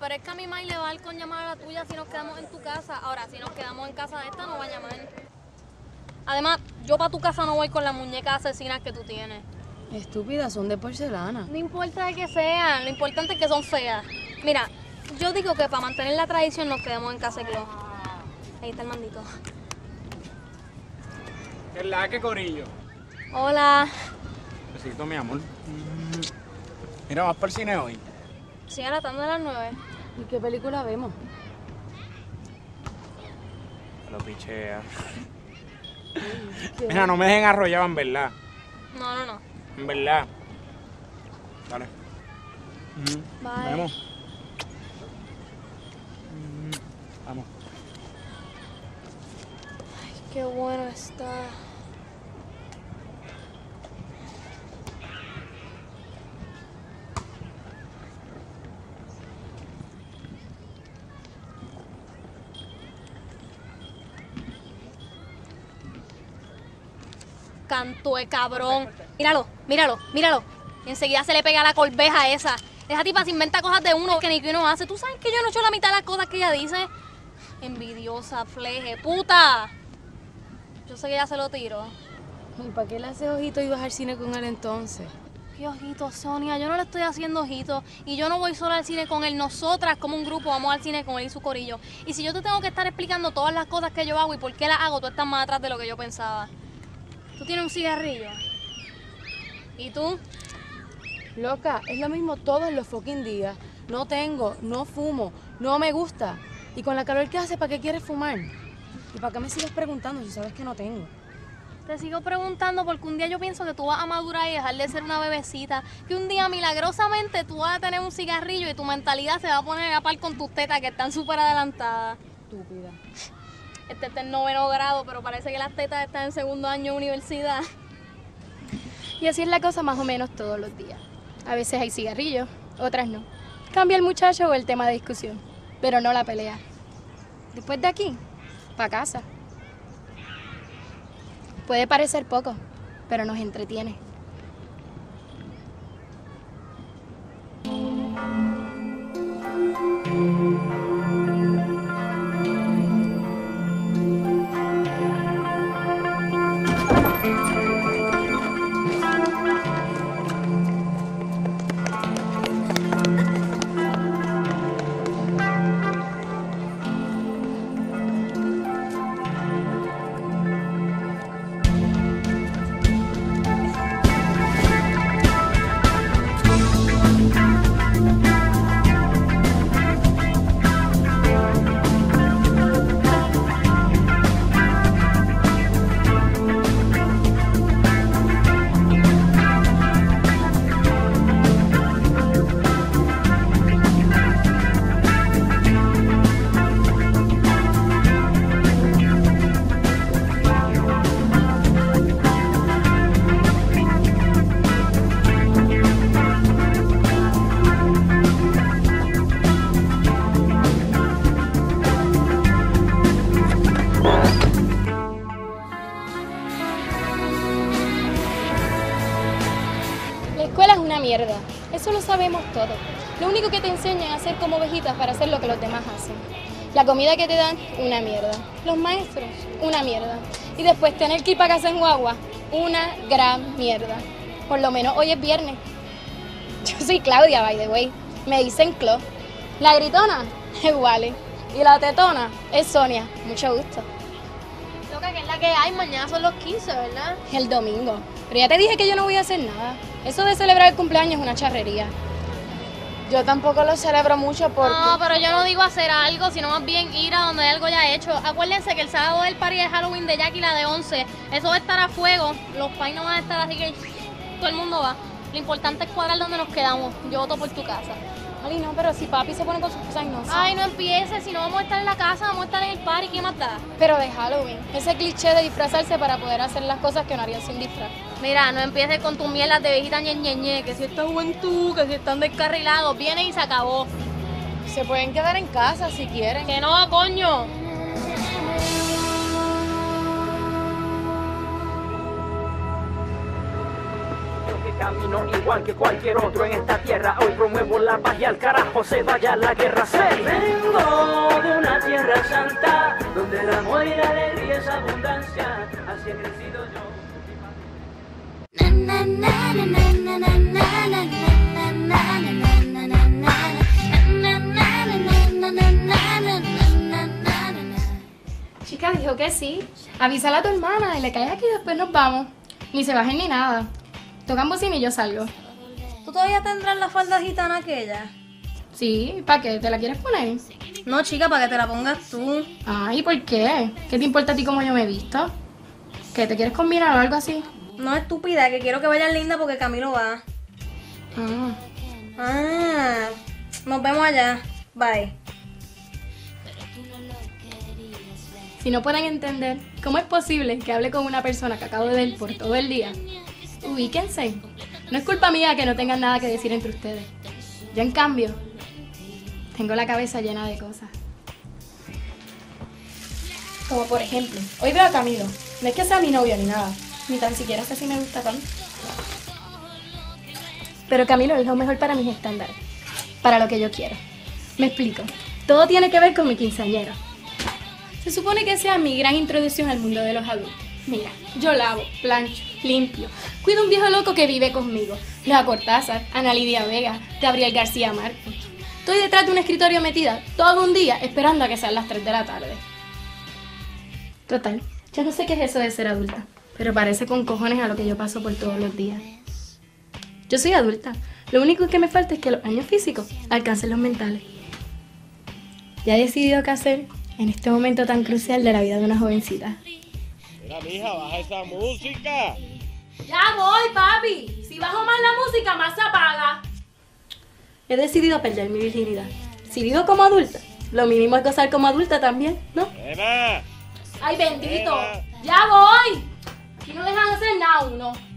Pero es que a mi mamá le va a dar con llamar a la tuya si nos quedamos en tu casa. Ahora, si nos quedamos en casa de esta, no va a llamar. Además, yo para tu casa no voy con las muñecas asesinas que tú tienes. Estúpidas, son de porcelana. No importa de que sean, lo importante es que son feas. Mira, yo digo que para mantener la tradición nos quedamos en casa de Klo. Ahí está el mandito. ¿Qué es la que, corillo? Hola. Besito, mi amor. Mira, ¿vas para el cine hoy? Sí, a la tanda de las 9. ¿Y qué película vemos? Lo pichea. Mira, no me dejen arrollado, en verdad. No, no, no. En verdad. Dale. Bye. Vamos. Vamos. Ay, qué bueno está. Canto de cabrón. Míralo, míralo, míralo. Y enseguida se le pega la corbeja esa. Esa tipa se inventa cosas de uno que ni que uno hace. ¿Tú sabes que yo no he hecho la mitad de las cosas que ella dice? Envidiosa, fleje, puta. Yo sé que ella se lo tiro. ¿Y para qué le haces ojito y vas al cine con él entonces? ¿Qué ojito, Sonia? Yo no le estoy haciendo ojito. Y yo no voy sola al cine con él. Nosotras, como un grupo, vamos al cine con él y su corillo. Y si yo te tengo que estar explicando todas las cosas que yo hago y por qué las hago, tú estás más atrás de lo que yo pensaba. Tú tienes un cigarrillo. ¿Y tú? Loca, es lo mismo todos los fucking días. No tengo, no fumo, no me gusta. Y con la calor que hace, ¿para qué quieres fumar? ¿Y para qué me sigues preguntando si sabes que no tengo? Te sigo preguntando porque un día yo pienso que tú vas a madurar y dejar de ser una bebecita. Que un día milagrosamente tú vas a tener un cigarrillo y tu mentalidad se va a poner a par con tus tetas que están súper adelantadas. Estúpida. Este está en 9º grado, pero parece que las tetas están en 2º año de universidad. Y así es la cosa más o menos todos los días. A veces hay cigarrillos, otras no. Cambia el muchacho o el tema de discusión, pero no la pelea. Después de aquí, para casa. Puede parecer poco, pero nos entretiene. sabemos todo. Lo único que te enseñan a hacer como ovejitas para hacer lo que los demás hacen. La comida que te dan, una mierda. Los maestros, una mierda. Y después tener que ir para casa en guagua, una gran mierda. Por lo menos hoy es viernes. Yo soy Claudia, by the way. Me dicen Klo. La gritona es Wally. Y la tetona es Sonia. Mucho gusto. Loca, que es la que hay. Mañana son los 15, ¿verdad? El domingo. Pero ya te dije que yo no voy a hacer nada. Eso de celebrar el cumpleaños es una charrería. Yo tampoco lo celebro mucho porque... No, pero yo no digo hacer algo, sino más bien ir a donde hay algo ya hecho. Acuérdense que el sábado del party de Halloween de Jackie, la de 11, eso va a estar a fuego. Los pais no van a estar, así que todo el mundo va. Lo importante es cuadrar donde nos quedamos. Yo voto por tu casa. Ay, no, pero si papi se pone con sus cosas, no sé. Ay, no empieces, si no vamos a estar en la casa, vamos a estar en el party, ¿qué más da? Pero de Halloween, ese cliché de disfrazarse para poder hacer las cosas que no harían sin disfraz. Mira, no empieces con tus mierdas de viejita ñeñeñe, que si esta juventud, que si están descarrilados, viene y se acabó. Se pueden quedar en casa si quieren. Que no, coño. Camino igual que cualquier otro en esta tierra. Hoy promuevo la paz y al carajo se vaya la guerra. Vengo de una tierra santa donde el amor y la alegría es abundancia. Así he crecido yo. Na, na, na, na, na, na, na, na, na, na, na. Chica, dijo que sí. Avísale a tu hermana y le caes aquí y después nos vamos. Ni se bajen ni nada. Tocan bocina y yo salgo. ¿Tú todavía tendrás la falda gitana aquella? Sí, ¿para qué? ¿Te la quieres poner? No, chica, para que te la pongas tú. Ay, ¿por qué? ¿Qué te importa a ti cómo yo me he visto? ¿Qué, te quieres combinar o algo así? No, estúpida, que quiero que vayas linda porque Camilo va. Ah, nos vemos allá. Bye. Si no pueden entender, ¿cómo es posible que hable con una persona que acabo de ver por todo el día? Ubíquense. No es culpa mía que no tengan nada que decir entre ustedes. Yo, en cambio, tengo la cabeza llena de cosas. Como por ejemplo, hoy veo a Camilo. No es que sea mi novio ni nada. Ni tan siquiera sé si me gusta tanto. Pero Camilo es lo mejor para mis estándares. Para lo que yo quiero. Me explico. Todo tiene que ver con mi quinceañero. Se supone que sea mi gran introducción al mundo de los adultos. Mira, yo lavo, plancho, limpio. Cuido a un viejo loco que vive conmigo. Leo a Cortázar, Ana Lidia Vega, Gabriel García Márquez. Estoy detrás de un escritorio metida todo un día esperando a que sean las 3 de la tarde. Total, yo no sé qué es eso de ser adulta, pero parece con cojones a lo que yo paso por todos los días. Yo soy adulta. Lo único que me falta es que los años físicos alcancen los mentales. Ya he decidido qué hacer en este momento tan crucial de la vida de una jovencita. Mira, mija, baja esa música. Ya voy, papi. Si bajo más la música, más se apaga. He decidido perder mi virginidad. Si vivo como adulta, lo mínimo es gozar como adulta también, ¿no? ¡Nena! ¡Ay, bendito! ¡Nena! ¡Ya voy! Aquí no dejan hacer nada uno.